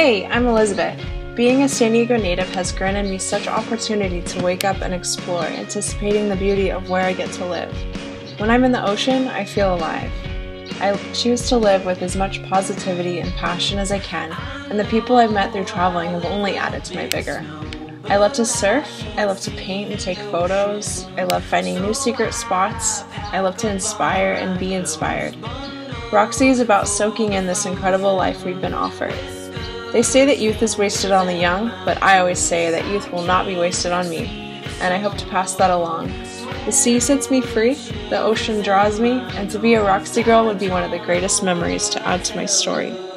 Hey, I'm Elizabeth. Being a San Diego native has granted me such opportunity to wake up and explore, anticipating the beauty of where I get to live. When I'm in the ocean, I feel alive. I choose to live with as much positivity and passion as I can, and the people I've met through traveling have only added to my vigor. I love to surf, I love to paint and take photos, I love finding new secret spots, I love to inspire and be inspired. Roxy is about soaking in this incredible life we've been offered. They say that youth is wasted on the young, but I always say that youth will not be wasted on me, and I hope to pass that along. The sea sets me free, the ocean draws me, and to be a Roxy girl would be one of the greatest memories to add to my story.